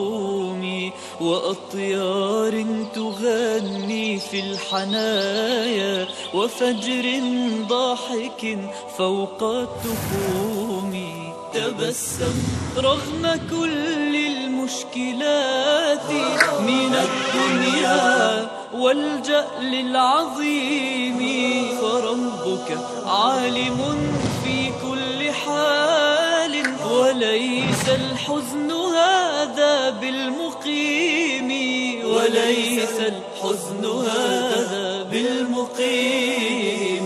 وأطيار تغني في الحنايا وفجر ضاحك فوق الطحوم. تبسم رغم كل المشكلات من الدنيا والجأ للعظيم، فربك عالم في كل حال وليس الحزن هذا بالمقيم، وليس الحزن هذا بالمقيم.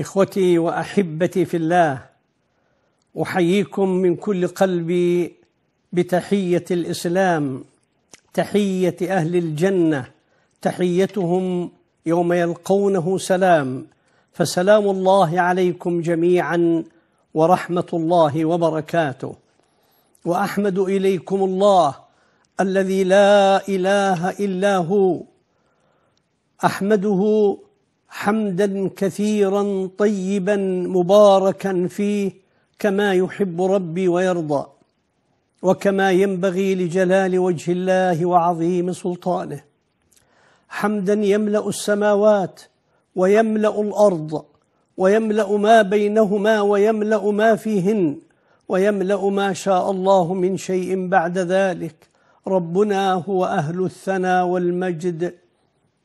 إخوتي وأحبتي في الله، أحييكم من كل قلبي بتحية الإسلام، تحية أهل الجنة، تحيتهم يوم يلقونه سلام، فسلام الله عليكم جميعا ورحمة الله وبركاته. وأحمد إليكم الله الذي لا إله إلا هو، أحمده حمدا كثيرا طيبا مباركا فيه كما يحب ربي ويرضى، وكما ينبغي لجلال وجه الله وعظيم سلطانه، حمدا يملأ السماوات ويملأ الأرض ويملأ ما بينهما ويملأ ما فيهن ويملأ ما شاء الله من شيء بعد ذلك، ربنا هو أهل الثناء والمجد،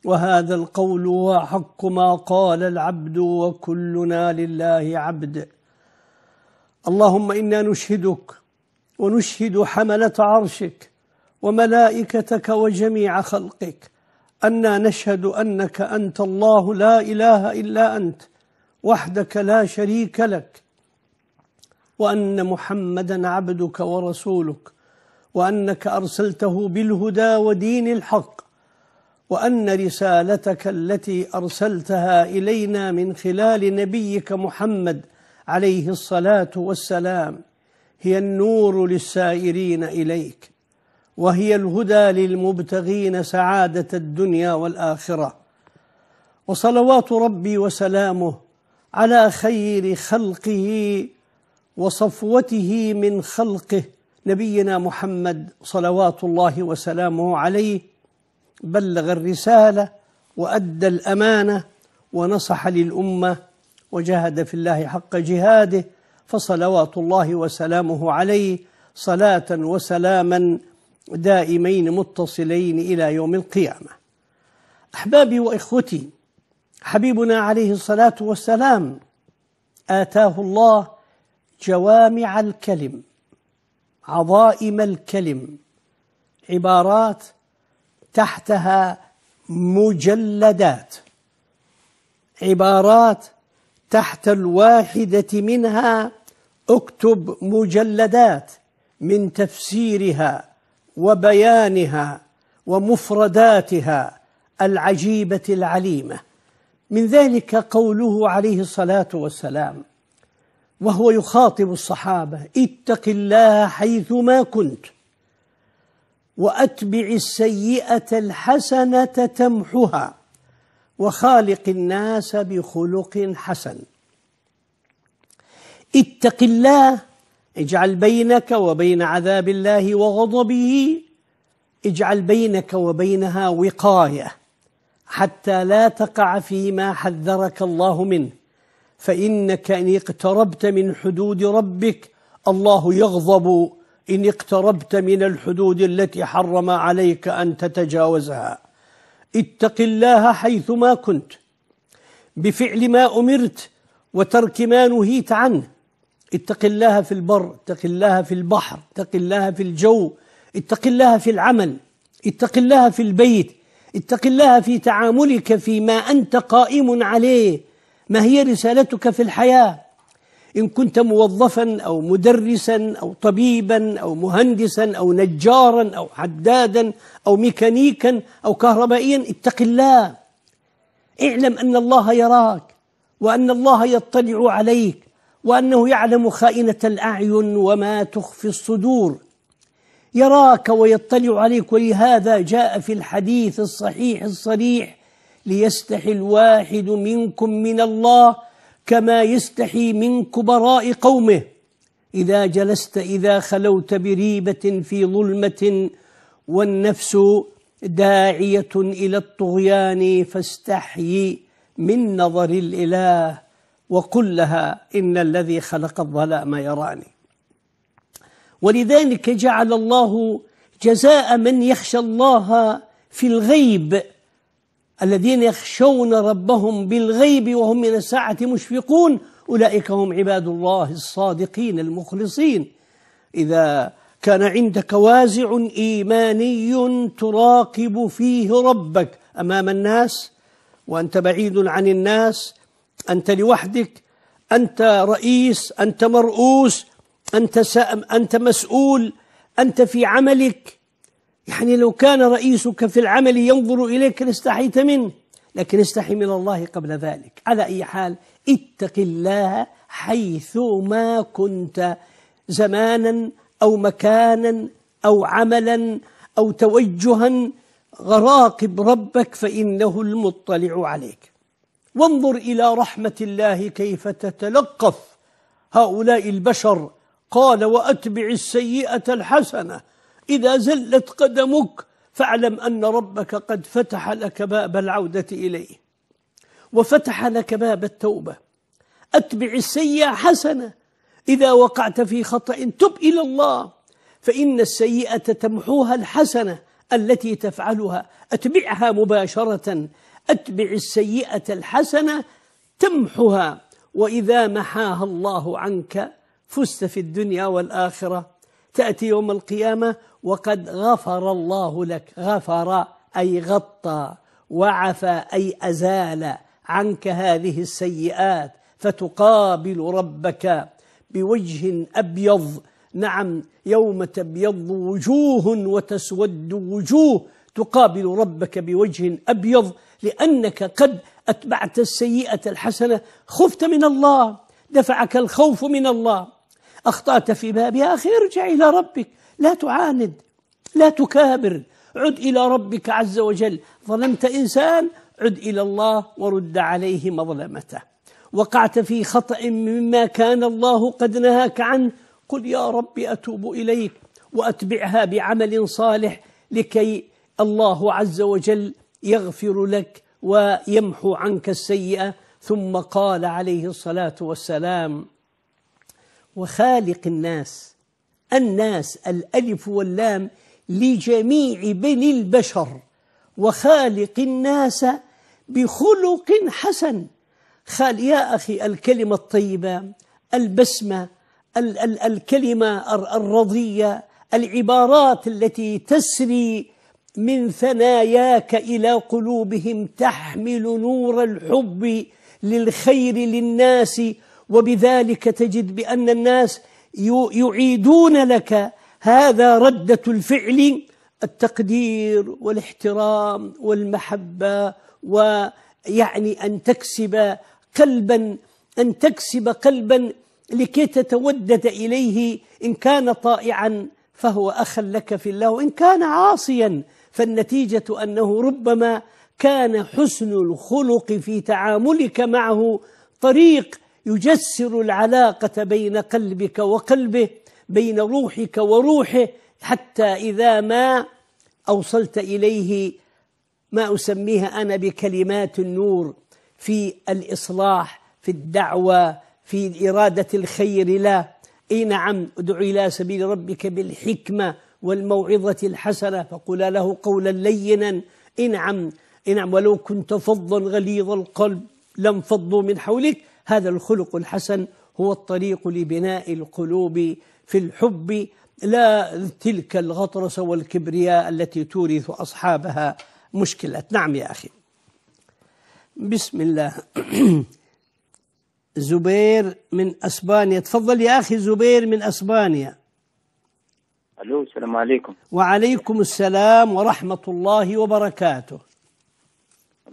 وهذا القول هو حق ما قال العبد وكلنا لله عبد. اللهم إنا نشهدك ونشهد حملة عرشك وملائكتك وجميع خلقك أنا نشهد أنك أنت الله، لا إله إلا أنت وحدك لا شريك لك، وأن محمدا عبدك ورسولك، وأنك أرسلته بالهدى ودين الحق، وأن رسالتك التي أرسلتها إلينا من خلال نبيك محمد عليه الصلاة والسلام هي النور للسائرين إليك، وهي الهدى للمبتغين سعادة الدنيا والآخرة. وصلوات ربي وسلامه على خير خلقه وصفوته من خلقه نبينا محمد صلوات الله وسلامه عليه، بلغ الرسالة وأدى الأمانة ونصح للأمة وجاهد في الله حق جهاده، فصلوات الله وسلامه عليه صلاة وسلاما دائمين متصلين إلى يوم القيامة. أحبابي وإخوتي، حبيبنا عليه الصلاة والسلام آتاه الله جوامع الكلم، عظائم الكلم، عبارات تحتها مجلدات، عبارات تحت الواحدة منها اكتب مجلدات من تفسيرها وبيانها ومفرداتها العجيبة العليمة. من ذلك قوله عليه الصلاة والسلام وهو يخاطب الصحابة: اتق الله حيثما كنت وأتبع السيئة الحسنة تمحها وخالق الناس بخلق حسن. اتق الله، اجعل بينك وبين عذاب الله وغضبه، اجعل بينك وبينها وقاية حتى لا تقع فيما حذرك الله منه، فإنك إن اقتربت من حدود ربك الله يغضب إن اقتربت من الحدود التي حرم عليك أن تتجاوزها. اتق الله حيثما كنت بفعل ما أمرت وترك ما نهيت عنه. اتق الله في البر، اتق الله في البحر، اتق الله في الجو، اتق الله في العمل، اتق الله في البيت، اتق الله في تعاملك فيما أنت قائم عليه. ما هي رسالتك في الحياة؟ إن كنت موظفا أو مدرسا أو طبيبا أو مهندسا أو نجارا أو حدادا أو ميكانيكا أو كهربائيا، اتق الله، اعلم أن الله يراك وأن الله يطلع عليك وأنه يعلم خائنة الأعين وما تخفي الصدور، يراك ويطلع عليك. ولهذا جاء في الحديث الصحيح الصريح: ليستحي الواحد منكم من الله كما يستحي من كبراء قومه. إذا جلست إذا خلوت بريبة في ظلمة، والنفس داعية إلى الطغيان، فاستحي من نظر الإله وقل لها إن الذي خلق الظلام يراني. ولذلك جعل الله جزاء من يخشى الله في الغيب، الذين يخشون ربهم بالغيب وهم من الساعة مشفقون أولئك هم عباد الله الصادقين المخلصين. إذا كان عندك وازع إيماني تراقب فيه ربك أمام الناس، وأنت بعيد عن الناس، أنت لوحدك، أنت رئيس، أنت مرؤوس، أنت مسؤول، أنت في عملك، يعني لو كان رئيسك في العمل ينظر إليك لاستحيت منه، لكن استحي من الله قبل ذلك. على أي حال اتق الله حيث ما كنت، زمانا أو مكانا أو عملا أو توجها، غراقب ربك فإنه المطلع عليك. وانظر إلى رحمة الله كيف تتلقف هؤلاء البشر، قال وأتبع السيئة الحسنة إذا زلت قدمك فاعلم أن ربك قد فتح لك باب العودة إليه وفتح لك باب التوبة. أتبع السيئة حسنة، إذا وقعت في خطأ تب إلى الله، فإن السيئة تمحوها الحسنة التي تفعلها، أتبعها مباشرة، أتبع السيئة الحسنة تمحها، وإذا محاها الله عنك فزت في الدنيا والآخرة، تأتي يوم القيامة وقد غفر الله لك. غفر أي غطى، وعفى أي أزال عنك هذه السيئات، فتقابل ربك بوجه أبيض. نعم، يوم تبيض وجوه وتسود وجوه، تقابل ربك بوجه أبيض لأنك قد أتبعت السيئة الحسنة، خفت من الله، دفعك الخوف من الله، أخطأت في بابها، أخي ارجع إلى ربك، لا تعاند، لا تكابر، عد إلى ربك عز وجل. ظلمت إنسان، عد إلى الله ورد عليه مظلمته. وقعت في خطأ مما كان الله قد نهاك عنه، قل يا رب أتوب إليك، وأتبعها بعمل صالح لكي الله عز وجل يغفر لك ويمحو عنك السيئة. ثم قال عليه الصلاة والسلام وخالق الناس، الناس الألف واللام لجميع بني البشر، وخالق الناس بخلق حسن. خال يا أخي الكلمة الطيبة، البسمة، الكلمة الرضية، العبارات التي تسري من ثناياك إلى قلوبهم، تحمل نور الحب للخير للناس، وبذلك تجد بأن الناس يعيدون لك هذا ردة الفعل، التقدير والاحترام والمحبة، ويعني أن تكسب قلبا لكي تتودد إليه. إن كان طائعا فهو أخ لك في الله، وإن كان عاصيا فالنتيجة أنه ربما كان حسن الخلق في تعاملك معه طريق يجسر العلاقة بين قلبك وقلبه، بين روحك وروحه، حتى إذا ما أوصلت إليه ما أسميها أنا بكلمات النور في الإصلاح، في الدعوة، في إرادة الخير له. أي نعم، ادع إلى سبيل ربك بالحكمة والموعظة الحسنة، فقل له قولا لينا. أي نعم، أي نعم، ولو كنت فظا غليظ القلب لانفضوا من حولك. هذا الخلق الحسن هو الطريق لبناء القلوب في الحب، لا تلك الغطرسة والكبرياء التي تورث أصحابها مشكلة. نعم يا أخي، بسم الله. زبير من أسبانيا، تفضل يا أخي زبير من أسبانيا. ألو، السلام عليكم. وعليكم السلام ورحمة الله وبركاته.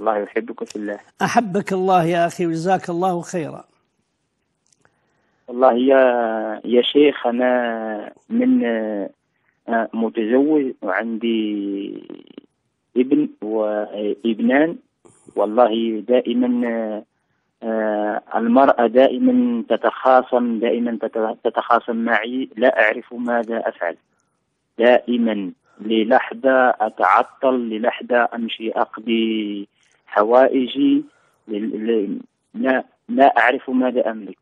الله يحبك في الله. أحبك الله يا أخي وجزاك الله خيرا. والله يا شيخ، أنا من متزوج وعندي ابن وابنان، والله دائما المرأة دائما تتخاصم، دائما تتخاصم معي، لا أعرف ماذا أفعل، دائما للحظة أتعطل، للحظة أمشي أقضي حوائجي، لا أعرف ماذا أملك.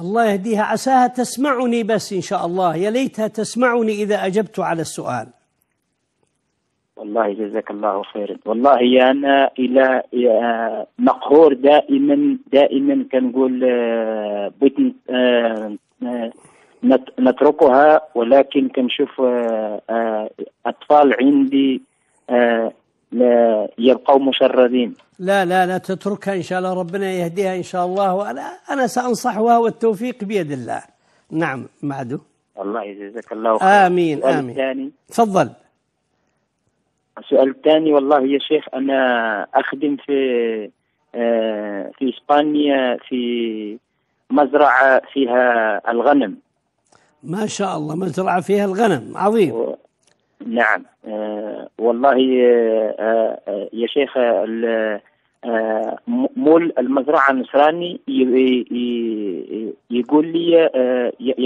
الله يهديها، عساها تسمعني بس إن شاء الله، يا ليتها تسمعني إذا أجبت على السؤال. والله جزاك الله خيرا. والله يا أنا إلى مقهور دائما، دائما كنقول بغيت نتركها، ولكن كنشوف أطفال عندي يبقوا مشردين. لا تتركها إن شاء الله، ربنا يهديها إن شاء الله، وأنا سأنصحها والتوفيق بيد الله. نعم معدو. الله يجزاك الله خير. آمين آمين. تفضل. السؤال الثاني، والله يا شيخ أنا أخدم في إسبانيا في مزرعة فيها الغنم. ما شاء الله، مزرعة فيها الغنم، عظيم. نعم. والله يا شيخ مول المزرعة نصراني يقول لي،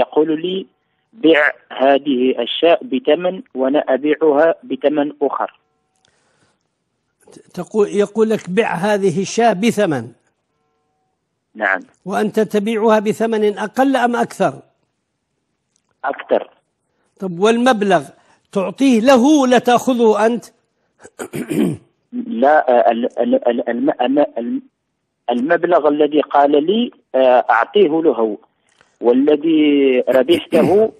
يقول لي بيع هذه الشاة بثمن وأنا أبيعها بثمن آخر. يقول لك بيع هذه الشاة بثمن. نعم. وأنت تبيعها بثمن أقل أم أكثر؟ أكثر. طب والمبلغ تعطيه له ولا تأخذه أنت؟ لا، المبلغ الذي قال لي أعطيه له، والذي ربحته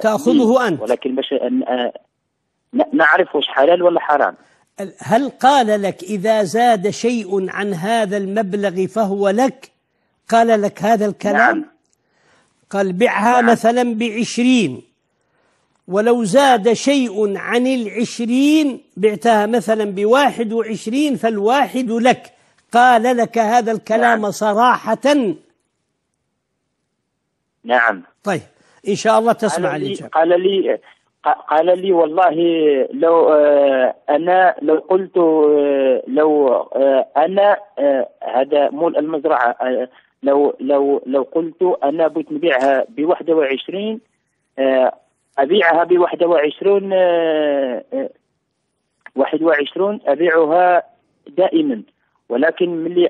تأخذه أنت. ولكن باش نعرف وش حلال ولا حرام. هل قال لك إذا زاد شيء عن هذا المبلغ فهو لك؟ قال لك هذا الكلام؟ نعم. قال بيعها مثلا ب20، ولو زاد شيء عن ال20 بعتها مثلا ب21 فالواحد لك. قال لك هذا الكلام؟ نعم. صراحة؟ نعم. طيب إن شاء الله تسمع الإجابة. قال لي والله لو أنا لو قلت لو أنا هذا مول المزرعة، لو قلت أنا بغيت نبيعها ب21 أبيعها ب21 أبيعها دائما، ولكن ملي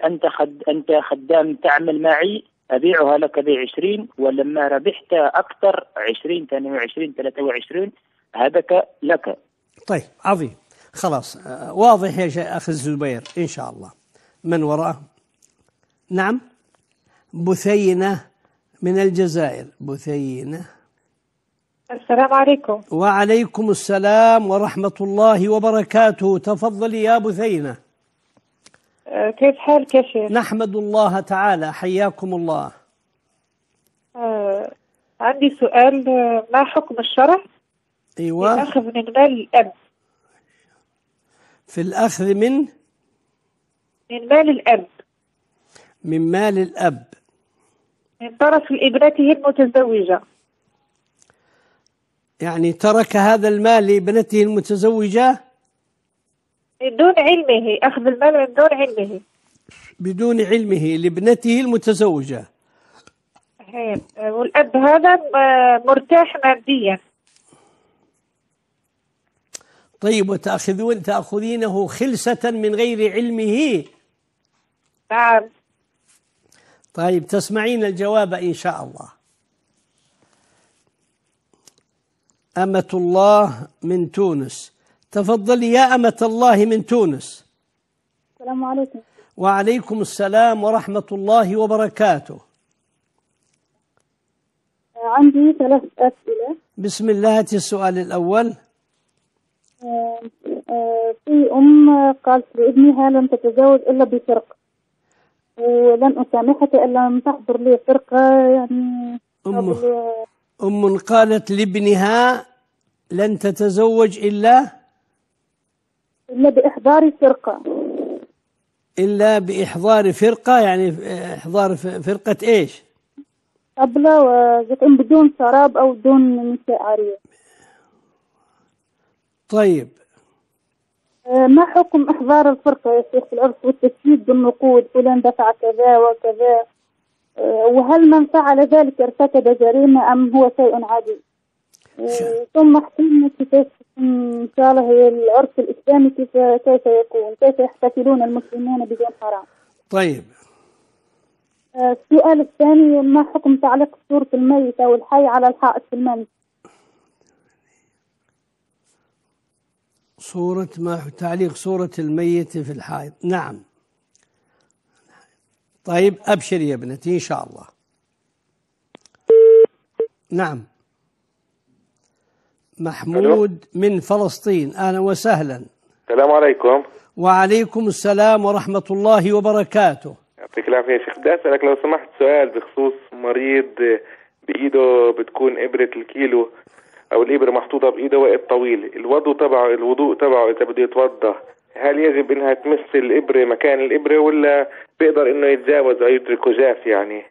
أنت خدام تعمل معي أبيعها لك ب20، ولما ربحت أكثر 20 22 23 هذاك لك. طيب عظيم، خلاص واضح يا أخي الزبير إن شاء الله. من وراء؟ نعم. بثينة من الجزائر. بثينة، السلام عليكم. وعليكم السلام ورحمة الله وبركاته. تفضلي يا بثينة. كيف حالك يا شيخ؟ نحمد الله تعالى، حياكم الله. عندي سؤال، ما حكم الشرع الأخذ من مال الأب؟ في الأخذ من مال الأب، من مال الأب من طرف ابنته المتزوجة. يعني ترك هذا المال لابنته المتزوجة من دون علمه، أخذ المال من دون علمه، بدون علمه لابنته المتزوجة. والأب هذا مرتاح ماديا. طيب تأخذينه خلسة من غير علمه؟ نعم. طيب تسمعين الجواب إن شاء الله. أمة الله من تونس. تفضلي يا أمة الله من تونس. السلام عليكم. وعليكم السلام ورحمة الله وبركاته. عندي 3 أسئلة. بسم الله. هاتي السؤال الأول. في أم قالت لابنها لن تتزوج إلا بفرق، ولن أسامحك إلا أن تحضر لي فرقة. يعني أم قالت لابنها لن تتزوج إلا بإحضار فرقة. إلا بإحضار فرقة، يعني إحضار فرقة إيش؟ طبلة وزكم بدون شراب أو بدون نساء عارية. طيب ما حكم إحضار الفرقة يا شيخ في العرس والتشييد بالنقود فلان دفع كذا وكذا، وهل من فعل ذلك ارتكب جريمة أم هو شيء عادي؟ ثم احكينا كيف إن شاء الله العرس الإسلامي كيف يكون، كيف يحتفلون المسلمون بدون حرام. طيب. السؤال الثاني، ما حكم تعليق صورة الميت أو الحي على الحائط في المنزل؟ تعليق صورة الميت في الحائط، نعم. طيب أبشر يا ابنتي إن شاء الله. نعم. محمود من فلسطين، أهلا وسهلا. السلام عليكم. وعليكم السلام ورحمة الله وبركاته. يعطيك العافية يا شيخ، بدي أسألك لو سمحت سؤال بخصوص مريض بإيده بتكون إبرة الكيلو أو الإبرة محطوطة بإيده وقت طويل، الوضوء تبعه إذا بده يتوضأ هل يجب إنها تمس الإبرة مكان الإبرة ولا بيقدر إنه يتجاوز أو يدرك جاف يعني؟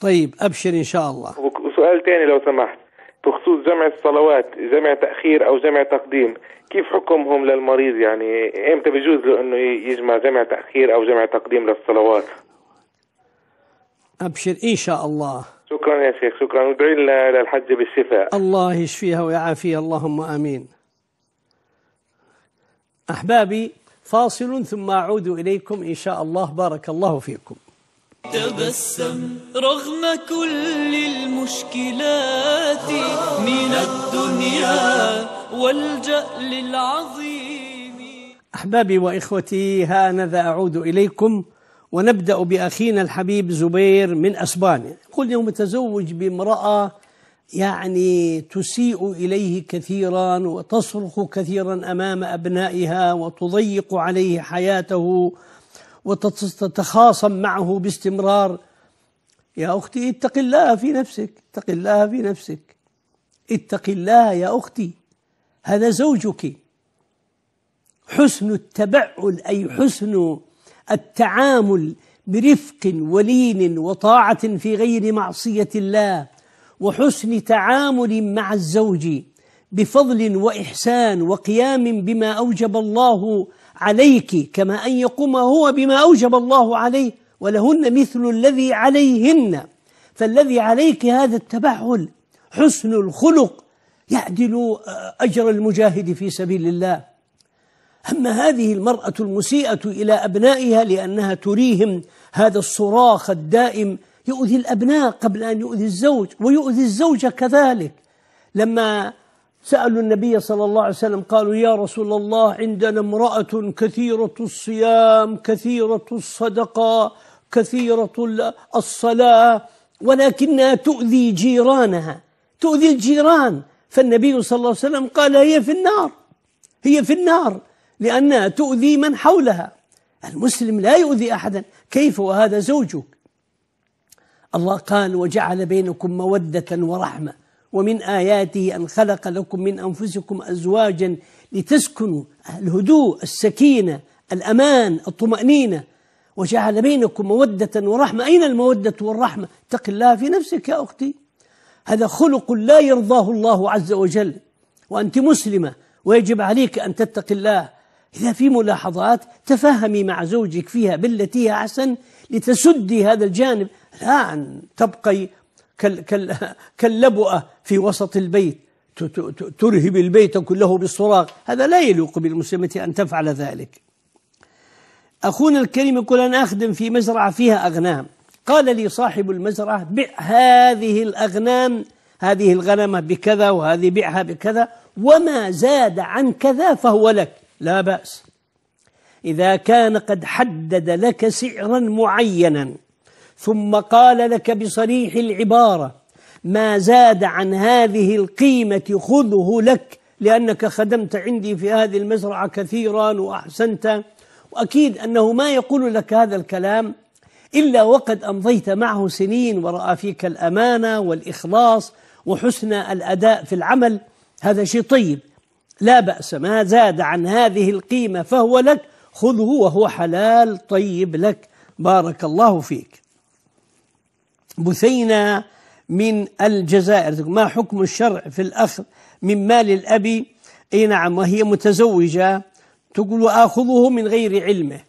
طيب أبشر إن شاء الله. وسؤال تاني لو سمحت بخصوص جمع الصلوات، جمع تأخير أو جمع تقديم، كيف حكمهم للمريض يعني؟ إمتى بيجوز له إنه يجمع جمع تأخير أو جمع تقديم للصلوات؟ أبشر إن شاء الله. شكرا يا شيخ، شكرا، وادعي لنا للحجة بالشفاء. الله يشفيها ويعافيها، اللهم آمين. أحبابي فاصل ثم أعود إليكم إن شاء الله، بارك الله فيكم. تبسم رغم كل المشكلات من الدنيا والجأ للعظيم. أحبابي وإخوتي هانذا أعود إليكم، ونبدأ بأخينا الحبيب زبير من أسبانيا. يقول إنه متزوج بامرأة يعني تسيء إليه كثيرا وتصرخ كثيرا أمام أبنائها وتضيق عليه حياته وتتخاصم معه باستمرار. يا أختي اتق الله في نفسك، اتق الله في نفسك، اتق الله يا أختي، هذا زوجك. حسن التبعل أي حسن التعامل برفق ولين وطاعة في غير معصية الله، وحسن تعامل مع الزوج بفضل وإحسان وقيام بما أوجب الله عليك، كما أن يقوم هو بما أوجب الله عليه، ولهن مثل الذي عليهن. فالذي عليك هذا التبعل، حسن الخلق يعدل أجر المجاهد في سبيل الله. أما هذه المرأة المسيئة إلى أبنائها لأنها تريهم هذا الصراخ الدائم، يؤذي الأبناء قبل أن يؤذي الزوج، ويؤذي الزوج كذلك. لما سألوا النبي صلى الله عليه وسلم قالوا يا رسول الله عندنا امرأة كثيرة الصيام كثيرة الصدقة كثيرة الصلاة ولكنها تؤذي جيرانها، تؤذي الجيران. فالنبي صلى الله عليه وسلم قال هي في النار، هي في النار لأنها تؤذي من حولها. المسلم لا يؤذي أحدا، كيف وهذا زوجك؟ الله قال وجعل بينكم مودة ورحمة ومن آياته أن خلق لكم من أنفسكم أزواجا لتسكنوا، الهدوء السكينة الأمان الطمأنينة، وجعل بينكم مودة ورحمة. أين المودة والرحمة؟ اتق الله في نفسك يا أختي، هذا خلق لا يرضاه الله عز وجل، وأنت مسلمة ويجب عليك أن تتقي الله. إذا في ملاحظات تفهمي مع زوجك فيها بالتي هي أحسن لتسدي هذا الجانب، لا أن تبقي كاللبؤة في وسط البيت ترهب البيت كله بالصراخ، هذا لا يليق بالمسلمة أن تفعل ذلك. أخونا الكريم يقول أنا أخدم في مزرعة فيها أغنام، قال لي صاحب المزرعة بع هذه الأغنام، هذه الغنمة بكذا وهذه بعها بكذا، وما زاد عن كذا فهو لك. لا بأس إذا كان قد حدد لك سعرا معينا ثم قال لك بصريح العبارة ما زاد عن هذه القيمة خذه لك، لأنك خدمت عندي في هذه المزرعة كثيرا وأحسنت، وأكيد أنه ما يقول لك هذا الكلام إلا وقد أمضيت معه سنين ورأى فيك الأمانة والإخلاص وحسن الأداء في العمل، هذا شيء طيب. لا بأس، ما زاد عن هذه القيمة فهو لك، خذه وهو حلال طيب لك، بارك الله فيك. بثينة من الجزائر، ما حكم الشرع في الأخذ من مال الأب؟ أي نعم، وهي متزوجة تقول وآخذه من غير علمه.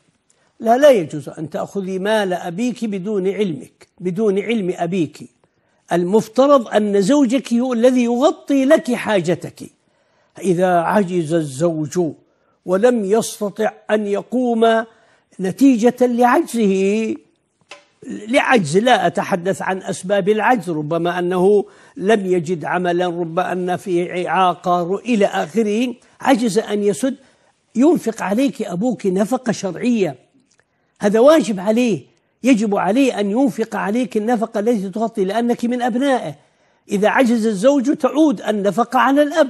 لا يجوز أن تأخذي مال أبيك بدون علمك، بدون علم أبيك. المفترض أن زوجك هو الذي يغطي لك حاجتك. إذا عجز الزوج ولم يستطع أن يقوم نتيجة لعجزه، لعجز، لا أتحدث عن أسباب العجز، ربما أنه لم يجد عملا، ربما أن فيه إعاقة إلى آخره، عجز أن يسد، ينفق عليك أبوك نفقة شرعية. هذا واجب عليه، يجب عليه أن ينفق عليك النفقة التي تغطي، لأنك من أبنائه. إذا عجز الزوج تعود النفقة على الأب،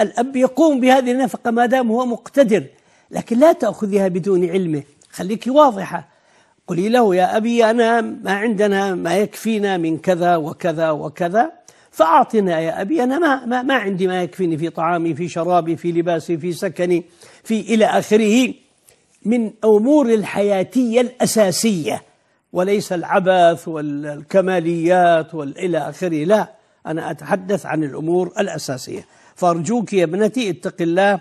الأب يقوم بهذه النفقة ما دام هو مقتدر، لكن لا تأخذها بدون علمه، خليك واضحة. قولي له يا أبي أنا ما عندنا، ما يكفينا من كذا وكذا وكذا، فأعطنا يا أبي، أنا ما عندي ما يكفيني في طعامي، في شرابي، في لباسي، في سكني، في إلى آخره من أمور الحياتية الأساسية، وليس العبث والكماليات والإلى آخره، لا، أنا أتحدث عن الأمور الأساسية. فأرجوك يا ابنتي اتق الله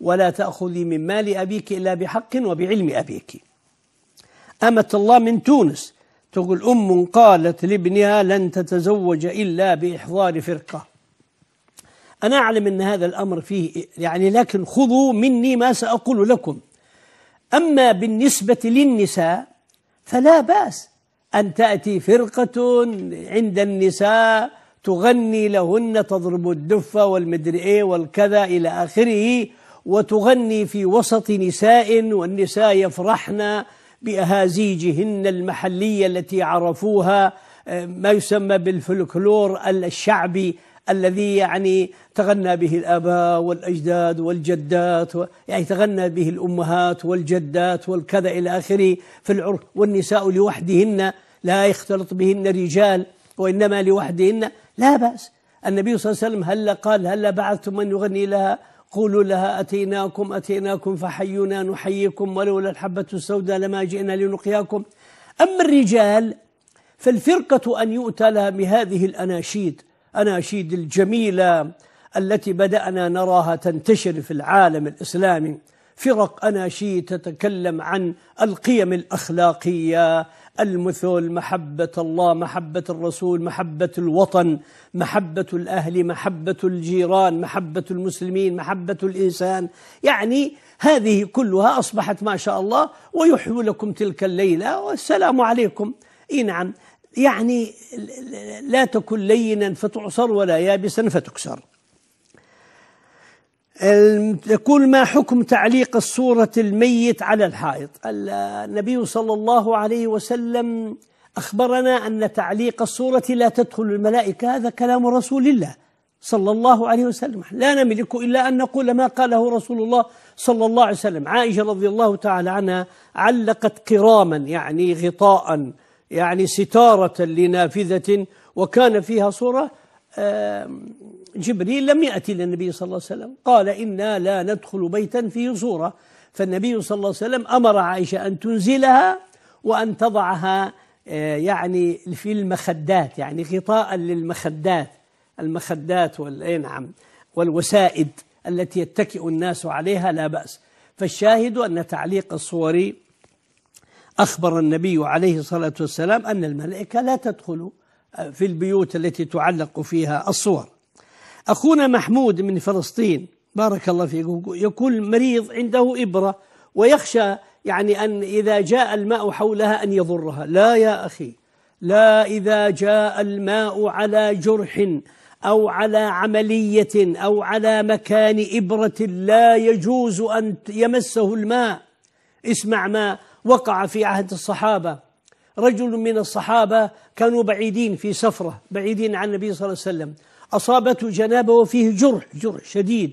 ولا تأخذي من مال أبيك إلا بحق وبعلم أبيك. أمة الله من تونس تقول أم قالت لابنها لن تتزوج إلا بإحضار فرقة. أنا أعلم أن هذا الأمر فيه يعني، لكن خذوا مني ما سأقول لكم. أما بالنسبة للنساء فلا بأس أن تأتي فرقة عند النساء تغني لهن، تضرب الدفة والمدرئة والكذا إلى آخره، وتغني في وسط نساء، والنساء يفرحن بأهازيجهن المحلية التي عرفوها، ما يسمى بالفلكلور الشعبي الذي يعني تغنى به الآباء والأجداد والجدات، يعني تغنى به الأمهات والجدات والكذا إلى آخره في العرف. والنساء لوحدهن، لا يختلط بهن رجال، وإنما لوحدهن، لا بأس. النبي صلى الله عليه وسلم هل قال هل بعثتم من يغني لها؟ قولوا لها أتيناكم أتيناكم فحيونا نحييكم ولولا الحبة السوداء لما جئنا لنقياكم. أما الرجال فالفرقة أن يؤتى لها بهذه الأناشيد، أناشيد الجميلة التي بدأنا نراها تنتشر في العالم الإسلامي، فرق أناشيد تتكلم عن القيم الأخلاقية، المثل، محبة الله، محبة الرسول، محبة الوطن، محبة الأهل، محبة الجيران، محبة المسلمين، محبة الإنسان، يعني هذه كلها أصبحت ما شاء الله. ويحيو لكم تلك الليلة والسلام عليكم. إيه نعم، يعني لا تكن لينا فتعصر ولا يابسا فتكسر. يقول ما حكم تعليق الصورة الميت على الحائط؟ النبي صلى الله عليه وسلم أخبرنا أن تعليق الصورة لا تدخل الملائكة، هذا كلام رسول الله صلى الله عليه وسلم، لا نملك إلا أن نقول ما قاله رسول الله صلى الله عليه وسلم. عائشة رضي الله تعالى عنها علقت قراما، يعني غطاء، يعني ستارة لنافذة، وكان فيها صورة. جبريل لم يأتي للنبي صلى الله عليه وسلم، قال إنا لا ندخل بيتا فيه صورة، فالنبي صلى الله عليه وسلم أمر عائشة أن تنزلها وأن تضعها يعني في المخدات، يعني غطاء للمخدات، المخدات والوسائد التي يتكئ الناس عليها، لا بأس. فالشاهد أن تعليق الصور، أخبر النبي عليه الصلاة والسلام أن الملائكة لا تدخل في البيوت التي تعلق فيها الصور. أخونا محمود من فلسطين بارك الله فيه يقول مريض عنده إبرة ويخشى يعني أن إذا جاء الماء حولها أن يضرها. لا يا أخي، لا، إذا جاء الماء على جرح أو على عملية أو على مكان إبرة لا يجوز أن يمسه الماء. اسمع ما وقع في عهد الصحابة، رجل من الصحابة كانوا بعيدين في سفرة، بعيدين عن النبي صلى الله عليه وسلم، أصابته جنابة وفيه جرح شديد،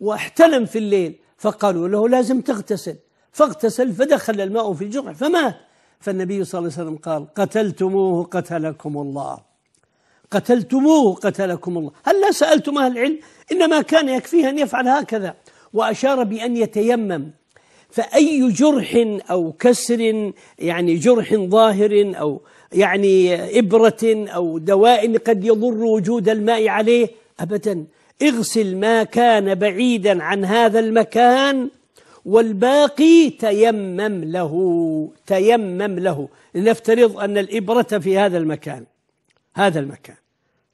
واحتلم في الليل، فقالوا له لازم تغتسل، فاغتسل فدخل الماء في الجرح فمات. فالنبي صلى الله عليه وسلم قال قتلتموه قتلكم الله، قتلتموه قتلكم الله. هل لا سألتم أهل العلم؟ إنما كان يكفيه أن يفعل هكذا، وأشار بأن يتيمم. فأي جرح أو كسر، يعني جرح ظاهر أو يعني إبرة أو دواء قد يضر وجود الماء عليه، أبدا اغسل ما كان بعيدا عن هذا المكان، والباقي تيمم له، تيمم له. لنفترض أن الإبرة في هذا المكان، هذا المكان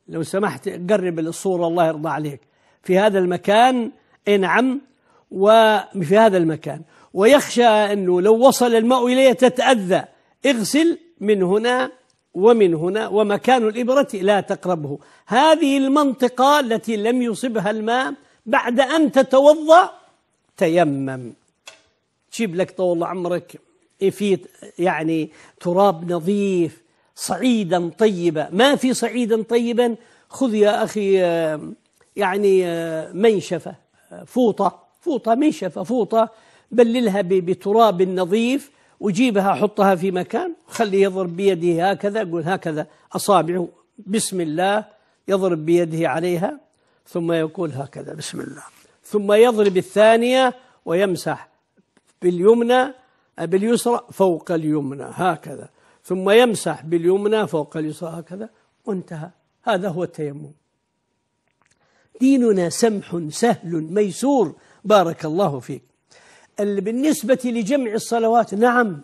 لو سمحت قرب الصورة الله يرضى عليك، في هذا المكان، إيه نعم، وفي هذا المكان، ويخشى أنه لو وصل الماء إليه تتأذى، اغسل من هنا ومن هنا، ومكان الإبرة لا تقربه. هذه المنطقة التي لم يصبها الماء بعد أن تتوضأ تيمم. تجيب لك طول عمرك في يعني تراب نظيف، صعيدا طيبا. ما في صعيدا طيبا، خذ يا أخي يعني منشفة، فوطة منشفة، فوطة بللها بتراب نظيف وجيبها، حطها في مكان، خليه يضرب بيده هكذا، قول هكذا أصابعه بسم الله، يضرب بيده عليها ثم يقول هكذا بسم الله، ثم يضرب الثانية ويمسح باليمنى باليسرى فوق اليمنى هكذا، ثم يمسح باليمنى فوق اليسرى هكذا، وانتهى. هذا هو التيمم. ديننا سمح سهل ميسور، بارك الله فيك. بالنسبة لجمع الصلوات، نعم،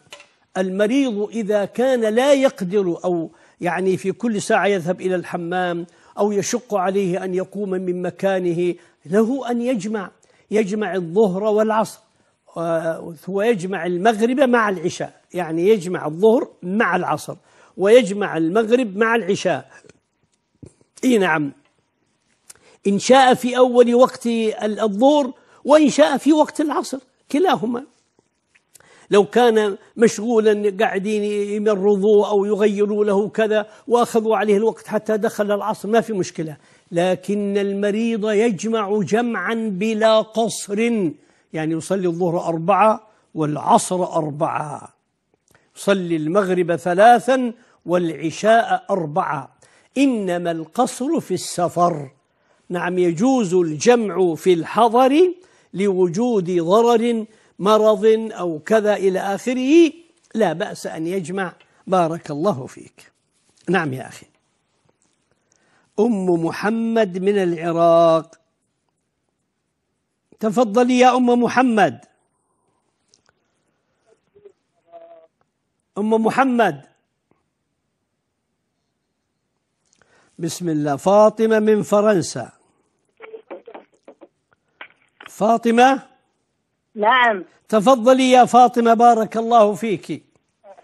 المريض إذا كان لا يقدر أو يعني في كل ساعة يذهب إلى الحمام أو يشق عليه أن يقوم من مكانه، له أن يجمع الظهر والعصر، ويجمع المغرب مع العشاء، يعني يجمع الظهر مع العصر ويجمع المغرب مع العشاء، إيه نعم، إن شاء في أول وقت الظهر وإن شاء في وقت العصر، كلاهما. لو كان مشغولا قاعدين يمرضوه أو يغيروا له كذا وأخذوا عليه الوقت حتى دخل العصر، ما في مشكلة. لكن المريض يجمع جمعا بلا قصر، يعني يصلي الظهر 4 والعصر 4، يصلي المغرب 3 والعشاء 4. إنما القصر في السفر. نعم، يجوز الجمع في الحضر لوجود ضرر، مرض أو كذا إلى آخره، لا بأس أن يجمع، بارك الله فيك. نعم يا أخي. أم محمد من العراق، تفضلي يا أم محمد. أم محمد، بسم الله. فاطمة من فرنسا. فاطمة، نعم، تفضلي يا فاطمة، بارك الله فيك.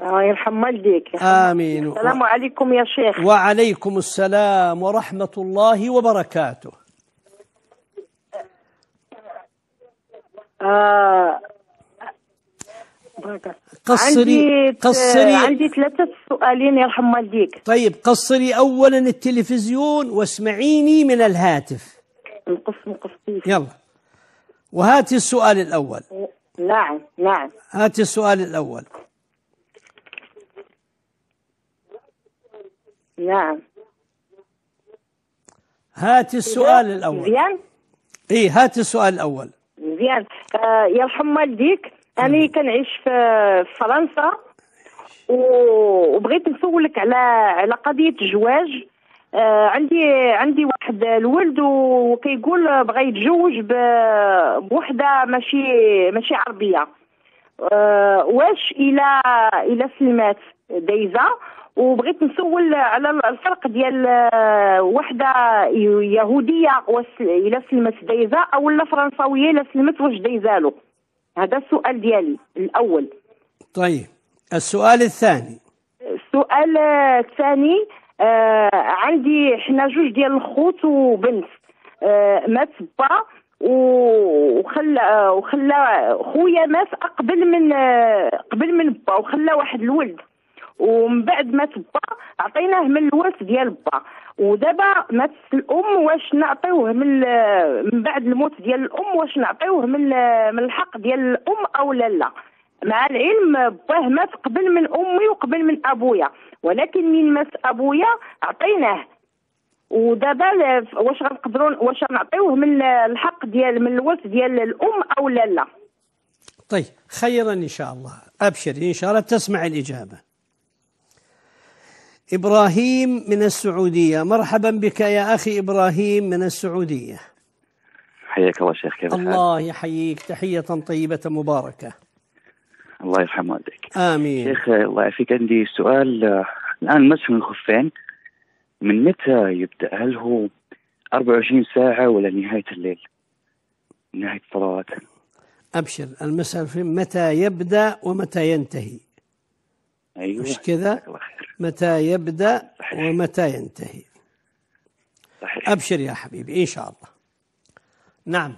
الله يرحم والديك. آمين. السلام عليكم يا شيخ. وعليكم السلام ورحمة الله وبركاته. قصري. عندي 3 سؤالين يرحم والديك. طيب قصري أولا التلفزيون واسمعيني من الهاتف. نقص يلا، وهاتي السؤال الأول. نعم هاتي السؤال الأول. نعم هاتي السؤال الأول. زين؟ إيه هاتي السؤال الأول. زين. يرحم والديك، أنا كنعيش في فرنسا وبغيت نسولك على قضية الزواج. عندي واحد الولد وكيقول بغا يتزوج بوحده ماشي عربيه. واش الى سلمات دايزه، وبغيت نسول على الفرق ديال وحده يهوديه واش الى سلمات دايزه ولا فرنساويه الى سلمات واش دايزالو. هذا السؤال ديالي الاول. طيب السؤال الثاني. السؤال الثاني، عندي حنا 2 ديال الخوت وبنت، مات با وخلى خويا مات قبل من با، وخلى واحد الولد، ومن بعد مات با عطيناه من الورث ديال با، ودابا مات الام، واش نعطيوه من بعد الموت ديال الام، واش نعطيوه من الحق ديال الام او لا. مع العلم باه مات قبل من امي وقبل من ابويا، ولكن من مات ابويا عطيناه، ودابا واش غنقدروا واش نعطيوه من الحق ديال من الورث ديال الام او لا. طيب خيرا ان شاء الله، ابشري ان شاء الله تسمع الاجابه. ابراهيم من السعوديه، مرحبا بك يا اخي ابراهيم من السعوديه. حياك الله شيخ، كيف الحال؟ الله يحييك، تحية طيبة مباركة. الله يرحم والديك. آمين. شيخ الله يعافيك، عندي سؤال. الآن مسح الخفين من متى يبدأ؟ هل هو 24 ساعة ولا نهاية الليل؟ نهاية الصلوات. أبشر، المسح الخفين متى يبدأ ومتى ينتهي؟ أيوه. مش كذا؟ متى يبدأ ومتى ينتهي؟ صحيح. أبشر يا حبيبي إن شاء الله. نعم.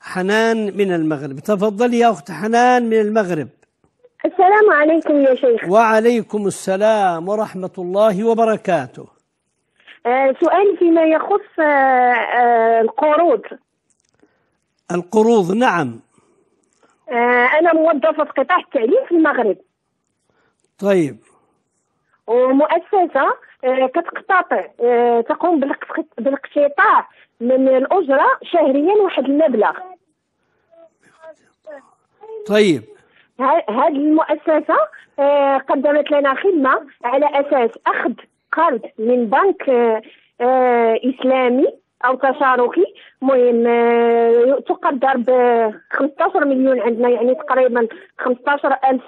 حنان من المغرب، تفضلي يا أخت حنان من المغرب. السلام عليكم يا شيخ. وعليكم السلام ورحمة الله وبركاته. سؤال فيما يخص القروض. القروض، نعم. أنا موظفة في قطاع التعليم في المغرب. طيب. ومؤسسة كتقتطع، تقوم بالاقتطاع من الأجرة شهريا واحد المبلغ. طيب. هذه المؤسسة قدمت لنا خدمة على أساس أخذ قرض من بنك إسلامي أو تشاركي، مهم تقدر ب 15 مليون عندنا، يعني تقريبا 15,000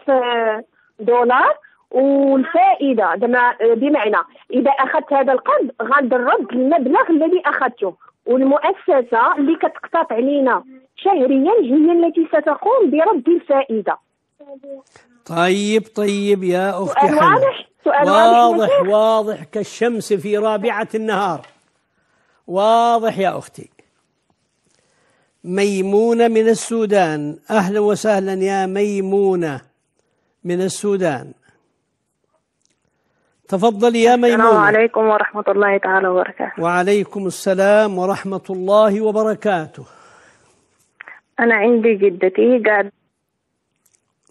دولار. والفائدة بمعنى إذا أخذت هذا القرض غنرد المبلغ الذي أخذته، والمؤسسة اللي كتقتطع لينا شهريا هي التي ستقوم برد الفائدة. طيب طيب يا أختي. سؤال واضح؟ سؤال واضح واضح كالشمس في رابعة النهار. واضح يا أختي. ميمونة من السودان، أهلا وسهلا يا ميمونة من السودان. تفضلي يا ميمونة. السلام عليكم ورحمة الله تعالى وبركاته. وعليكم السلام ورحمة الله وبركاته. أنا عندي جدتي قاعدة.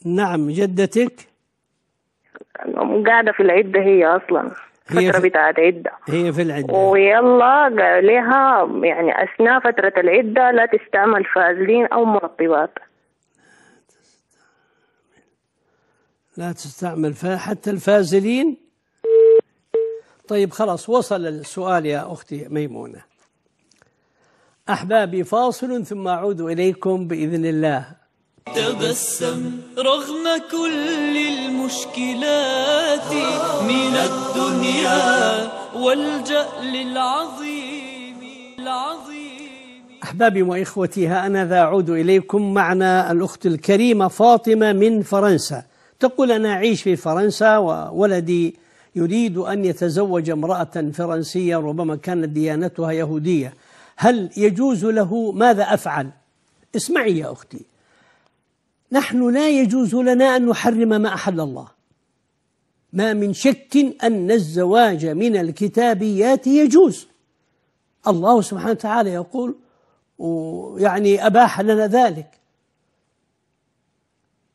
نعم. جدتك قاعدة في العدة، هي أصلا فترة بتاعت عدة، هي في العدة، ويلا لها يعني أثناء فترة العدة لا تستعمل فازلين أو مرطبات، لا تستعمل حتى الفازلين. طيب خلاص، وصل السؤال يا أختي ميمونة. أحبابي فاصل ثم أعود إليكم بإذن الله. تبسم رغم كل المشكلات من الدنيا والجأ للعظيم أحبابي وإخوتي، ها أنا ذا أعود إليكم. معنا الأخت الكريمة فاطمة من فرنسا، تقول أنا أعيش في فرنسا وولدي يريد أن يتزوج امرأة فرنسية، ربما كانت ديانتها يهودية، هل يجوز له؟ ماذا أفعل؟ اسمعي يا أختي، نحن لا يجوز لنا أن نحرم ما أحل الله. ما من شك أن الزواج من الكتابيات يجوز، الله سبحانه وتعالى يقول يعني أباح لنا ذلك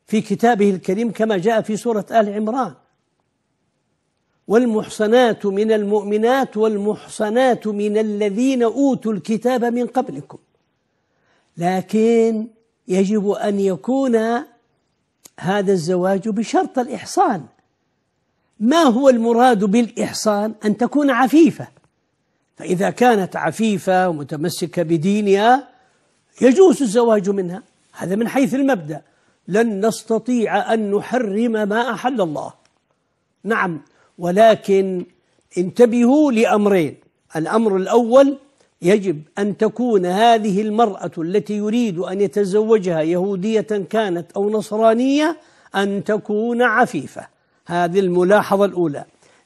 في كتابه الكريم كما جاء في سورة آل عمران: والمحصنات من المؤمنات والمحصنات من الذين أوتوا الكتاب من قبلكم، لكن يجب أن يكون هذا الزواج بشرط الإحصان. ما هو المراد بالإحصان؟ أن تكون عفيفة، فإذا كانت عفيفة ومتمسكة بدينها يجوز الزواج منها، هذا من حيث المبدأ. لن نستطيع أن نحرم ما أحل الله. نعم، ولكن انتبهوا لأمرين. الأمر الأول، يجب أن تكون هذه المرأة التي يريد أن يتزوجها يهودية كانت أو نصرانية، أن تكون عفيفة. هذه الملاحظة الأولى.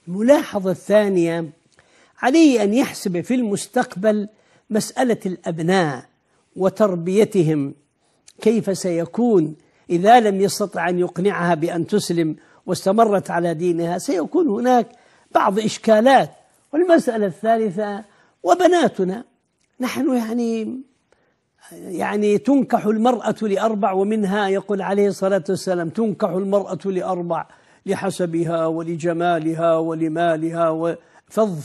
الملاحظة الثانية، عليه أن يحسب في المستقبل مسألة الأبناء وتربيتهم، كيف سيكون إذا لم يستطع أن يقنعها بأن تسلم واستمرت على دينها، سيكون هناك بعض إشكالات. والمسألة الثالثة، وبناتنا نحن يعني تنكح المرأة لأربع، ومنها يقول عليه الصلاة والسلام: تنكح المرأة لأربع، لحسبها ولجمالها ولمالها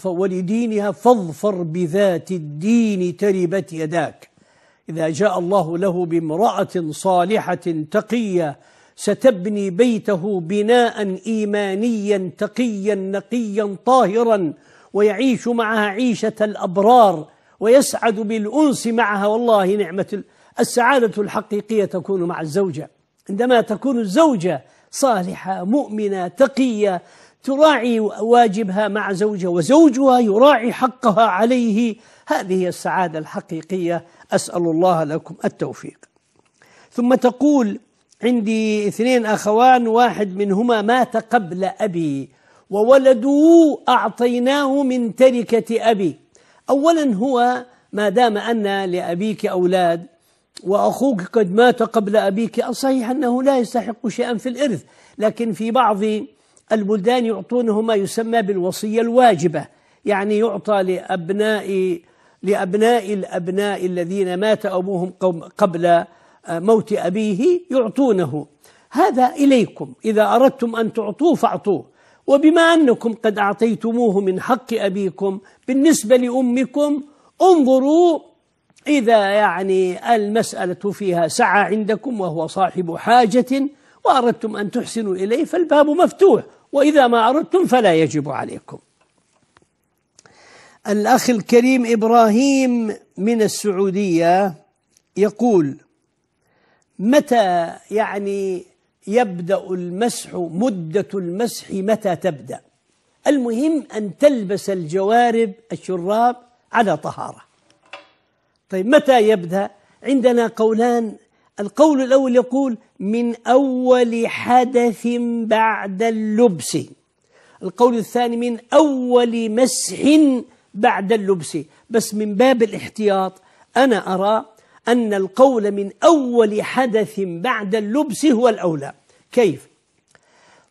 ولدينها، فاظفر بذات الدين تربت يداك. إذا جاء الله له بامرأة صالحة تقية ستبني بيته بناء إيمانيا تقيا نقيا طاهرا، ويعيش معها عيشة الأبرار، ويسعد بالأنس معها. والله نعمة السعادة الحقيقية تكون مع الزوجة، عندما تكون الزوجة صالحة مؤمنة تقية تراعي واجبها مع زوجها وزوجها يراعي حقها عليه، هذه السعادة الحقيقية. أسأل الله لكم التوفيق. ثم تقول: عندي 2 أخوان، واحد منهما مات قبل أبي وولده أعطيناه من تركة أبي. أولا هو ما دام أن لأبيك أولاد وأخوك قد مات قبل أبيك، صحيح أنه لا يستحق شيئا في الإرث، لكن في بعض البلدان يعطونه ما يسمى بالوصية الواجبة، يعني يعطى لأبناء الأبناء الذين مات أبوهم قبل موت أبيه يعطونه. هذا إليكم، إذا أردتم أن تعطوه فاعطوه، وبما أنكم قد أعطيتموه من حق أبيكم بالنسبة لأمكم انظروا إذا يعني المسألة فيها سعة عندكم وهو صاحب حاجة وأردتم أن تحسنوا إليه فالباب مفتوح، وإذا ما أردتم فلا يجب عليكم. الأخ الكريم إبراهيم من السعودية يقول: متى يعني يبدأ المسح؟ مدة المسح متى تبدأ؟ المهم أن تلبس الجوارب الشراب على طهارة. طيب متى يبدأ؟ عندنا قولان. القول الأول يقول: من أول حدث بعد اللبس. القول الثاني: من أول مسح بعد اللبس. بس من باب الاحتياط أنا أرى أن القول من أول حدث بعد اللبس هو الأولى. كيف؟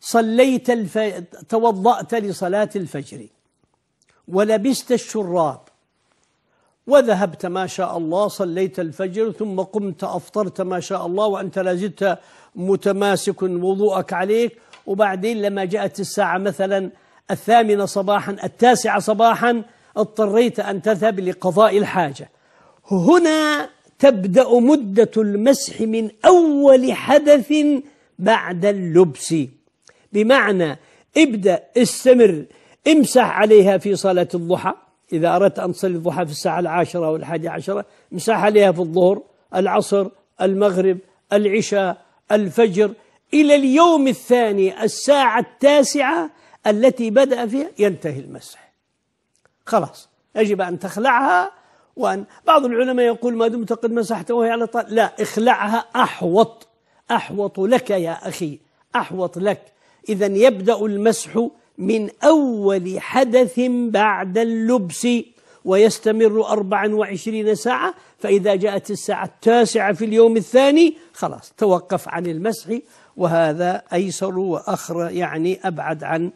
صليت توضأت لصلاة الفجر ولبست الشراب وذهبت ما شاء الله، صليت الفجر ثم قمت أفطرت ما شاء الله وأنت لازلت متماسك وضوءك عليك، وبعدين لما جاءت الساعة مثلا 8 صباحا 9 صباحا اضطريت أن تذهب لقضاء الحاجة. هنا تبدأ مدة المسح من أول حدث بعد اللبس، بمعنى ابدأ استمر امسح عليها في صلاة الضحى، إذا أردت أن تصلي الضحى في الساعة 10 و11، امسح عليها في الظهر العصر المغرب العشاء الفجر إلى اليوم الثاني 9 التي بدأ فيها ينتهي المسح، خلاص يجب أن تخلعها. وأن بعض العلماء يقول: ما دمت قد مسحت وهي على طهارة، لا اخلعها، أحوط لك يا أخي، أحوط لك. إذا يبدأ المسح من أول حدث بعد اللبس ويستمر 24 ساعة، فإذا جاءت 9 في اليوم الثاني خلاص توقف عن المسح، وهذا أيسر وأخر، يعني أبعد عن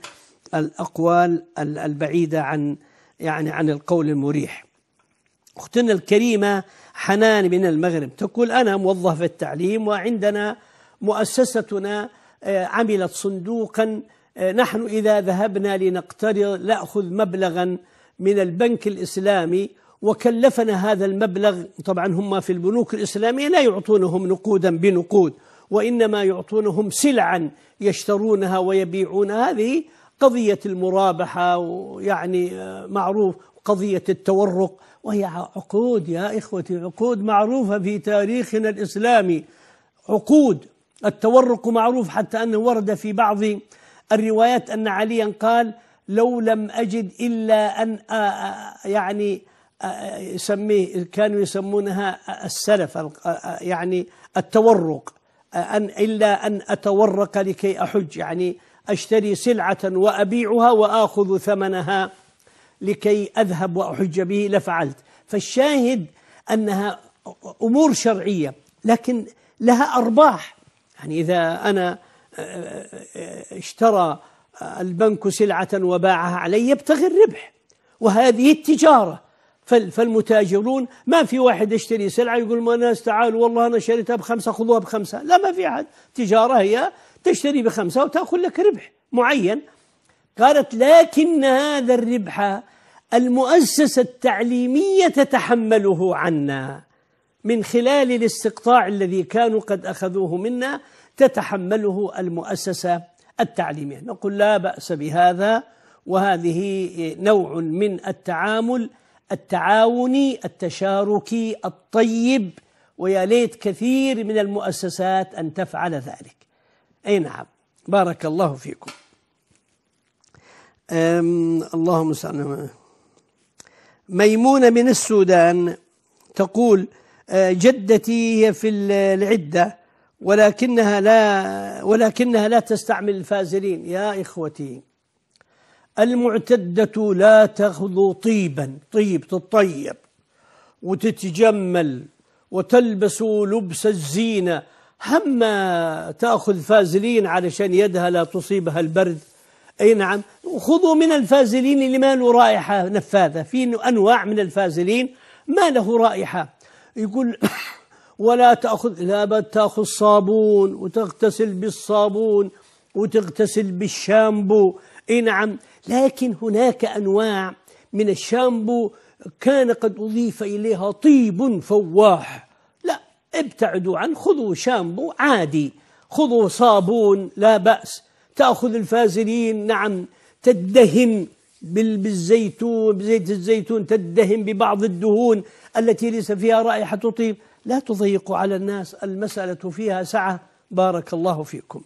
الأقوال البعيدة عن يعني عن القول المريح. أختنا الكريمة حنان من المغرب تقول: أنا موظفة في التعليم وعندنا مؤسستنا عملت صندوقا، نحن إذا ذهبنا لنقترض نأخذ مبلغا من البنك الإسلامي وكلفنا هذا المبلغ، طبعا هم في البنوك الإسلامية لا يعطونهم نقودا بنقود وإنما يعطونهم سلعا يشترونها ويبيعون، هذه قضية المرابحة ويعني معروف قضية التورق، وهي عقود يا إخوتي، عقود معروفة في تاريخنا الإسلامي، عقود. التورق معروف حتى أنه ورد في بعض الروايات أن عليا قال: لو لم أجد إلا أن يعني يسميه، كانوا يسمونها السلف يعني التورق، أن إلا أن أتورق لكي أحج، يعني أشتري سلعة وأبيعها وآخذ ثمنها لكي أذهب وأحج به لفعلت. فالشاهد أنها أمور شرعية لكن لها أرباح، يعني إذا أنا اشترى البنك سلعة وباعها علي يبتغي الربح، وهذه التجارة. فالمتاجرون ما في واحد يشتري سلعة يقول: ما الناس تعالوا والله أنا شريتها ب5 خذوها ب5، لا، ما في أحد. تجارة هي تشتري ب5 وتأخذ لك ربح معين. قالت: لكن هذا الربح المؤسسة التعليمية تتحمله عنا من خلال الاستقطاع الذي كانوا قد أخذوه منا، تتحمله المؤسسة التعليمية. نقول: لا بأس بهذا، وهذه نوع من التعامل التعاوني التشاركي الطيب، ويا ليت كثير من المؤسسات أن تفعل ذلك. أي نعم، بارك الله فيكم. اللهم صل. ميمونة من السودان تقول: جدتي هي في العدة ولكنها لا تستعمل الفازلين. يا إخوتي، المعتدة لا تخذو طيبا، طيب تطيب وتتجمل وتلبس لبس الزينة، هما تأخذ فازلين علشان يدها لا تصيبها البرد. أي نعم، خذوا من الفازلين اللي ما له رائحة نفاذة، في أنواع من الفازلين ما له رائحة. يقول ولا تأخذ، لا بد تأخذ صابون وتغتسل بالصابون وتغتسل بالشامبو. أي نعم، لكن هناك أنواع من الشامبو كان قد أضيف إليها طيب فواح، لا ابتعدوا عنه، خذوا شامبو عادي، خذوا صابون لا بأس. تأخذ الفازلين نعم تدهن بالزيتون، بزيت الزيتون تدهن ببعض الدهون التي ليس فيها رائحة طيب، لا تضيقوا على الناس، المسألة فيها سعة. بارك الله فيكم.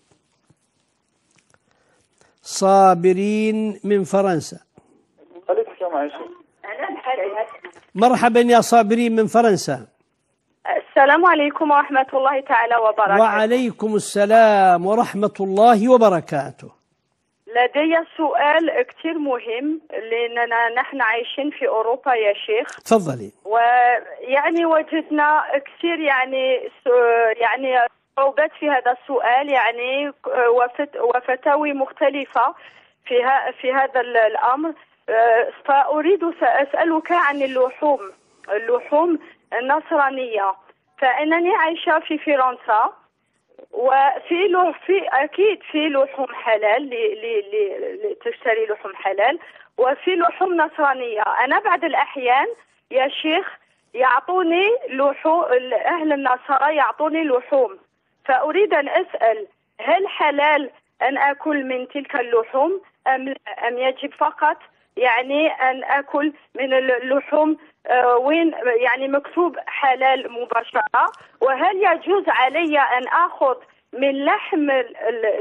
صابرين من فرنسا، مرحبا يا صابرين من فرنسا. السلام عليكم ورحمة الله تعالى وبركاته. وعليكم السلام ورحمة الله وبركاته. لدي سؤال كتير مهم، لأننا نحن عايشين في أوروبا يا شيخ. تفضلي. ويعني وجدنا كتير يعني صعوبات في هذا السؤال، يعني وفتاوي مختلفة في هذا الأمر. فأريد سأسألك عن اللحوم النصرانية، فإنني عايشة في فرنسا، وفي أكيد في لحوم حلال تشتري لحوم حلال، وفي لحوم نصرانية. أنا بعد الأحيان يا شيخ يعطوني لحوم، أهل النصارى يعطوني لحوم، فأريد أن أسأل هل حلال أن أكل من تلك اللحوم أم يجب فقط يعني أن أكل من اللحوم وين يعني مكتوب حلال مباشرة؟ وهل يجوز علي أن أخذ من لحم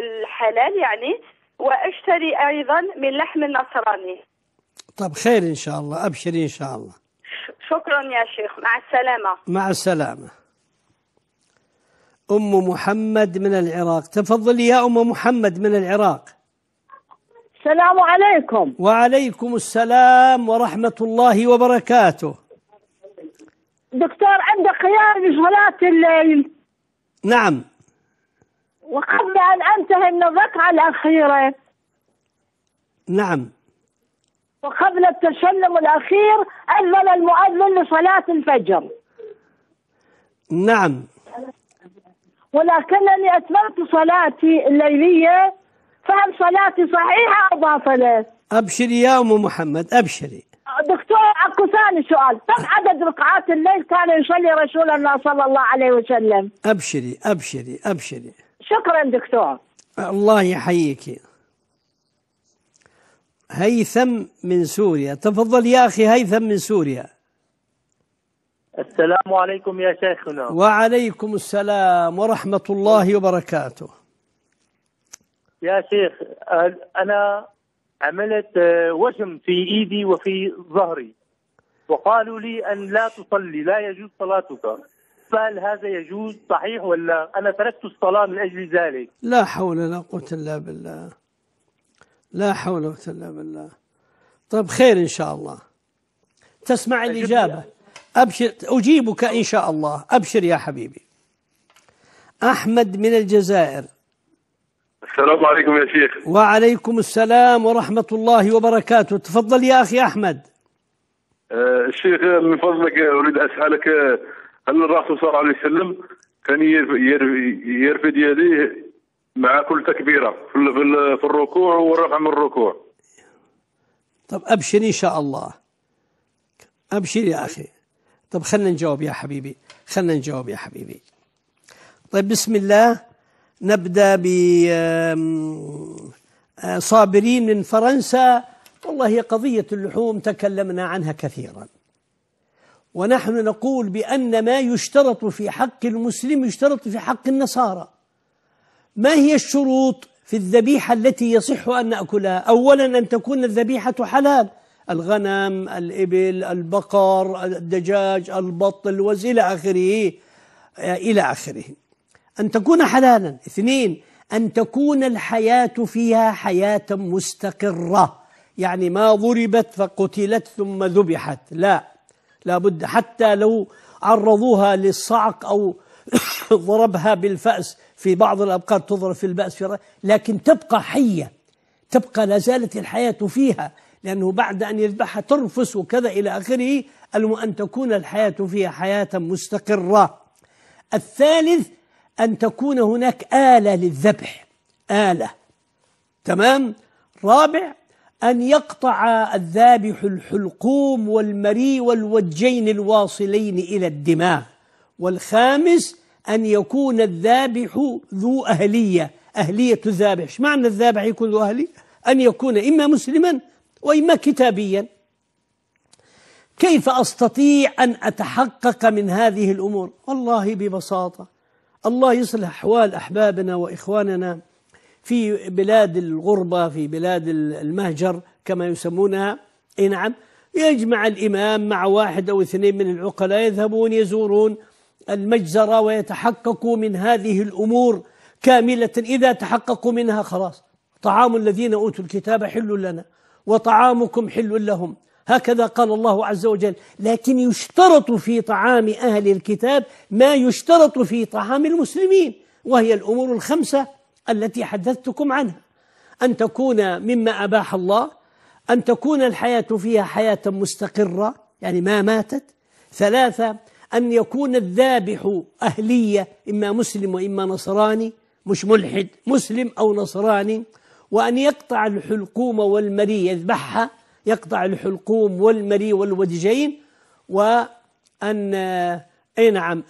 الحلال يعني وأشتري أيضا من لحم النصراني؟ طب خير إن شاء الله، أبشري إن شاء الله. شكرا يا شيخ، مع السلامة. مع السلامة. أم محمد من العراق، تفضلي يا أم محمد من العراق. السلام عليكم. وعليكم السلام ورحمة الله وبركاته. دكتور، عندك خيار لصلاة الليل؟ نعم. وقبل أن أنتهي من الركعة الأخيرة. نعم. وقبل التسلم الأخير أذن المؤذن لصلاة الفجر. نعم. ولكنني أتممت صلاتي الليلية، فهل صلاتي صحيحة أو باطلة؟ أبشري يا أم محمد، أبشري. دكتور، أكو ثاني سؤال، كم عدد ركعات الليل كان يصلي رسول الله صلى الله عليه وسلم؟ أبشري أبشري أبشري. شكرا دكتور. الله يحييك. هيثم من سوريا، تفضل يا أخي هيثم من سوريا. السلام عليكم يا شيخنا. وعليكم السلام ورحمة الله وبركاته. يا شيخ، أنا عملت وشم في إيدي وفي ظهري، وقالوا لي أن لا تصلي، لا يجوز صلاتك، فهل هذا يجوز صحيح ولا أنا تركت الصلاة من أجل ذلك؟ لا حول ولا قوة إلا بالله، لا حول ولا قوة إلا بالله. طيب خير إن شاء الله، تسمع الإجابة. أبشر، أجيبك إن شاء الله، أبشر يا حبيبي. أحمد من الجزائر. السلام عليكم يا شيخ. وعليكم السلام ورحمة الله وبركاته. تفضل يا أخي أحمد. الشيخ، من فضلك أريد أسألك، هل الرسول صلى الله عليه وسلم كان يرفد يديه مع كل تكبيرة في الركوع والرفع من الركوع؟ طب أبشر إن شاء الله، أبشر يا أخي. طب خلنا نجاوب يا حبيبي، خلنا نجاوب يا حبيبي. طيب بسم الله، نبدأ بصابرين من فرنسا. والله قضية اللحوم تكلمنا عنها كثيرا، ونحن نقول بأن ما يشترط في حق المسلم يشترط في حق النصارى. ما هي الشروط في الذبيحة التي يصح أن نأكلها؟ أولا أن تكون الذبيحة حلال، الغنم، الإبل، البقر، الدجاج، البط، الوز إلى آخره، أن تكون حلالا. اثنين، أن تكون الحياة فيها حياة مستقرة، يعني ما ضربت فقتلت ثم ذبحت، لا بد، حتى لو عرضوها للصعق أو ضربها بالفأس، في بعض الأبقار تضرب في البأس لكن تبقى حية، تبقى لازالت الحياة فيها، لأنه بعد أن يذبحها ترفس وكذا إلى آخره. أن تكون الحياة فيها حياة مستقرة. الثالث، أن تكون هناك آلة للذبح، آلة، تمام. رابع، أن يقطع الذابح الحلقوم والمري والوجين الواصلين إلى الدماغ. والخامس، أن يكون الذابح ذو أهلية، أهلية الذابح. إيش معنى الذابح يكون ذو أهلية؟ أن يكون إما مسلما وإما كتابيا. كيف أستطيع أن أتحقق من هذه الأمور؟ والله ببساطة، الله يصلح أحوال أحبابنا وإخواننا في بلاد الغربة، في بلاد المهجر كما يسمونها، إيه نعم، يجمع الإمام مع واحد أو اثنين من العقلاء، يذهبون يزورون المجزرة ويتحققوا من هذه الأمور كاملة. إذا تحققوا منها خلاص، طعام الذين أوتوا الكتاب حل لنا وطعامكم حل لهم، هكذا قال الله عز وجل. لكن يشترط في طعام أهل الكتاب ما يشترط في طعام المسلمين، وهي الأمور الخمسة التي حدثتكم عنها. أن تكون مما أباح الله، أن تكون الحياة فيها حياة مستقرة يعني ما ماتت. ثلاثة، أن يكون الذابح أهلية، إما مسلم وإما نصراني، مش ملحد، مسلم أو نصراني. وأن يقطع الحلقوم والمري، يذبحها، يقطع الحلقوم والمري والوجين. وأن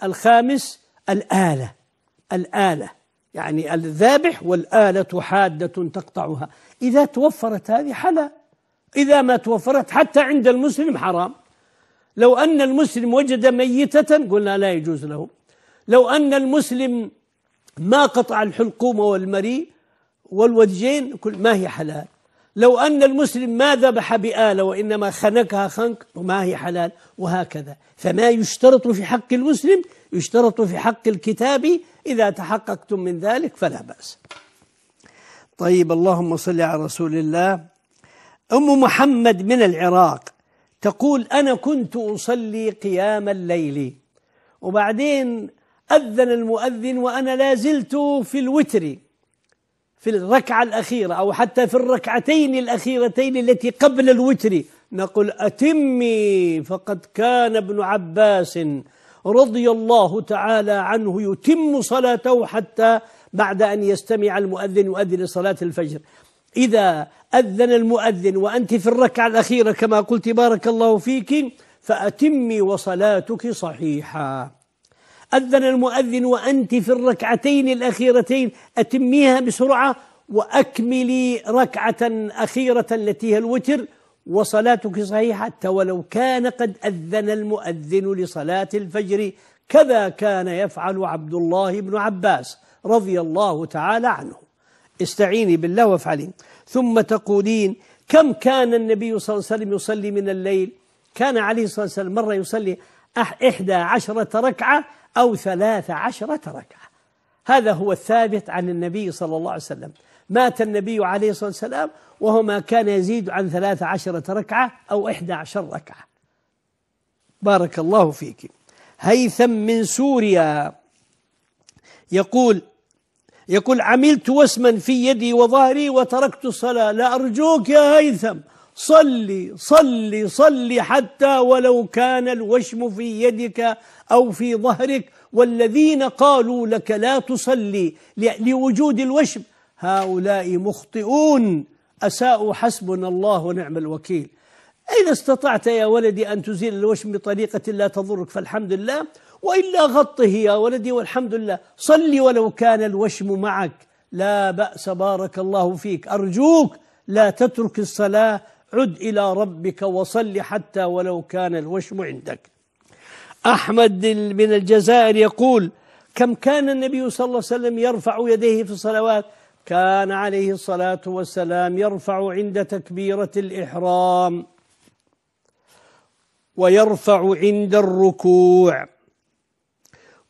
الخامس، الآلة، يعني الذابح والآلة حادة تقطعها. إذا توفرت هذه حلال، إذا ما توفرت حتى عند المسلم حرام. لو أن المسلم وجد ميتة قلنا لا يجوز له، لو أن المسلم ما قطع الحلقوم والمري والوجين ما هي حلال، لو أن المسلم ما ذبح بآلة وإنما خنكها خنك ما هي حلال، وهكذا. فما يشترط في حق المسلم يشترط في حق الكتاب، إذا تحققتم من ذلك فلا بأس. طيب، اللهم صل على رسول الله. أم محمد من العراق تقول: أنا كنت أصلي قيام الليل وبعدين أذن المؤذن وأنا لازلت في الوتر، في الركعة الأخيرة أو حتى في الركعتين الأخيرتين التي قبل الوتر. نقول: أتمي، فقد كان ابن عباس رضي الله تعالى عنه يتم صلاته حتى بعد أن يستمع المؤذن يؤذن لصلاة الفجر. إذا أذن المؤذن وأنت في الركعة الأخيرة كما قلت بارك الله فيك فأتمي وصلاتك صحيحة. أذن المؤذن وأنت في الركعتين الأخيرتين أتميها بسرعة وأكملي ركعة أخيرة التي هي الوتر وصلاتك صحيحة، حتى ولو كان قد أذن المؤذن لصلاة الفجر. كذا كان يفعل عبد الله بن عباس رضي الله تعالى عنه. استعيني بالله وافعلي. ثم تقولين: كم كان النبي صلى الله عليه وسلم يصلي من الليل؟ كان عليه صلى الله عليه وسلم مرة يصلي 11 ركعة أو 13 ركعة، هذا هو الثابت عن النبي صلى الله عليه وسلم. مات النبي عليه الصلاة والسلام وهما كان يزيد عن 13 ركعة أو 11 ركعة. بارك الله فيك. هيثم من سوريا يقول: عملت وسما في يدي وظهري وتركت الصلاة. لا، أرجوك يا هيثم، صلي صلي صلي، حتى ولو كان الوشم في يدك أو في ظهرك. والذين قالوا لك لا تصلي لوجود الوشم هؤلاء مخطئون، أساءوا، حسبنا الله ونعم الوكيل. إذا استطعت يا ولدي أن تزيل الوشم بطريقة لا تضرك فالحمد لله، وإلا غطه يا ولدي والحمد لله. صلي ولو كان الوشم معك، لا بأس، بارك الله فيك. أرجوك لا تترك الصلاة، عد إلى ربك وصلي حتى ولو كان الوشم عندك. أحمد من الجزائر يقول: كم كان النبي صلى الله عليه وسلم يرفع يديه في الصلوات؟ كان عليه الصلاة والسلام يرفع عند تكبيرة الإحرام، ويرفع عند الركوع،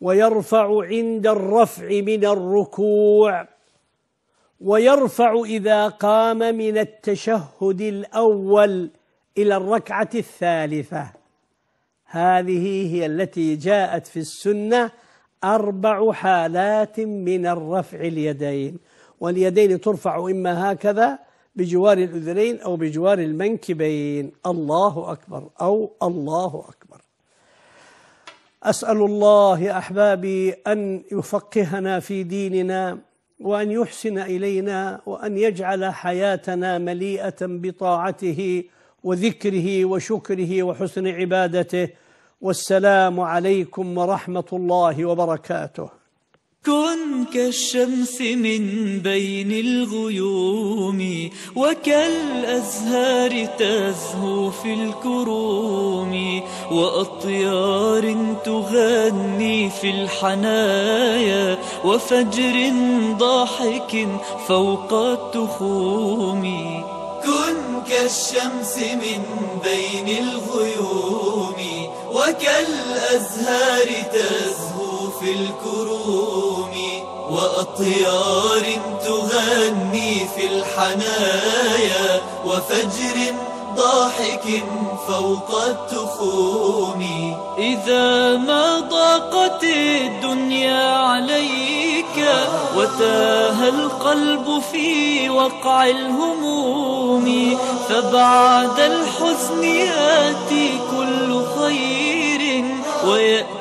ويرفع عند الرفع من الركوع، ويرفع إذا قام من التشهد الأول إلى الركعة الثالثة. هذه هي التي جاءت في السنة، 4 حالات من الرفع اليدين، واليدين ترفع إما هكذا بجوار الأذنين أو بجوار المنكبين، الله أكبر أو الله أكبر. أسأل الله يا أحبابي أن يفقهنا في ديننا، وأن يحسن إلينا، وأن يجعل حياتنا مليئة بطاعته وذكره وشكره وحسن عبادته. والسلام عليكم ورحمة الله وبركاته. كن كالشمس من بين الغيوم، وكالأزهار تزهو في الكروم، وأطيار تغني في الحنايا، وفجر ضاحك فوق التخوم. كن كالشمس من بين الغيوم، وكالأزهار تزهو في الكروم، وأطيار تغني في الحنايا، وفجر ضاحك فوق التخوم. إذا ما ضاقت الدنيا عليك، وتاه القلب في وقع الهموم، فبعد الحزن يأتي كل خير ويأتي